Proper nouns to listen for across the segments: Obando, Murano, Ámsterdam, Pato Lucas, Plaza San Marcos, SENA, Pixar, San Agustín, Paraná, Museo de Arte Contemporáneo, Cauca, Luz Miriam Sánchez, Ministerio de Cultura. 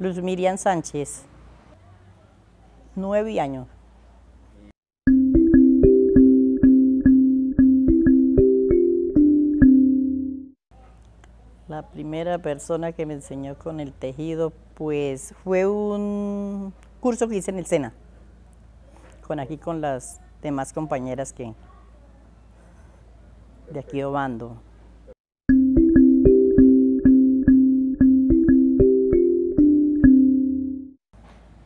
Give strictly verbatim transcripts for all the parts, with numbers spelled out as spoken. Luz Miriam Sánchez, nueve años. La primera persona que me enseñó con el tejido, pues fue un curso que hice en el SENA, con aquí con las demás compañeras que de aquí Obando.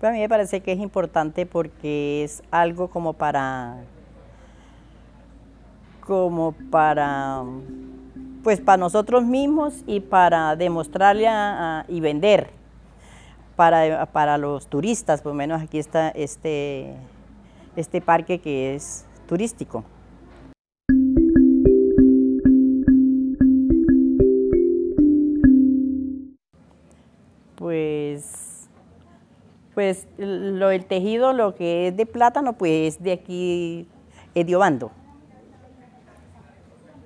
Pues a mí me parece que es importante porque es algo como para, como para, pues para nosotros mismos y para demostrarle a, a, y vender para, para los turistas. Por lo menos aquí está este, este parque que es turístico. Pues, pues lo del tejido, lo que es de plátano, pues de aquí es de Obando.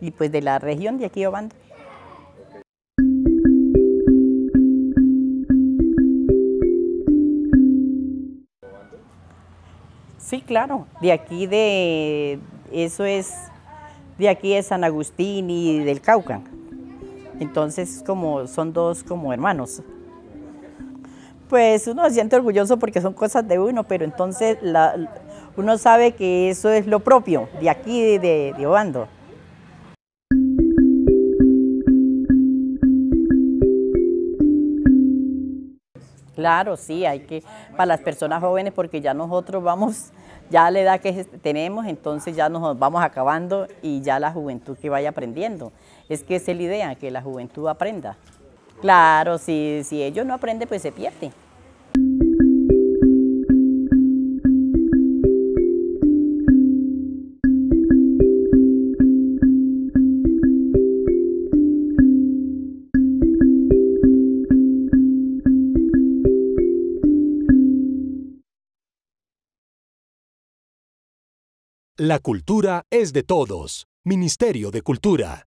Y pues de la región de aquí Obando. Sí, claro, de aquí de, eso es, de aquí es San Agustín y del Cauca. Entonces como son dos como hermanos. Pues uno se siente orgulloso porque son cosas de uno, pero entonces la, uno sabe que eso es lo propio de aquí de, de, de Obando. Claro, sí, hay que, para las personas jóvenes, porque ya nosotros vamos, ya la edad que tenemos, entonces ya nos vamos acabando y ya la juventud que vaya aprendiendo. Es que esa es la idea, que la juventud aprenda. Claro, si, si ellos no aprenden, pues se pierde. La cultura es de todos. Ministerio de Cultura.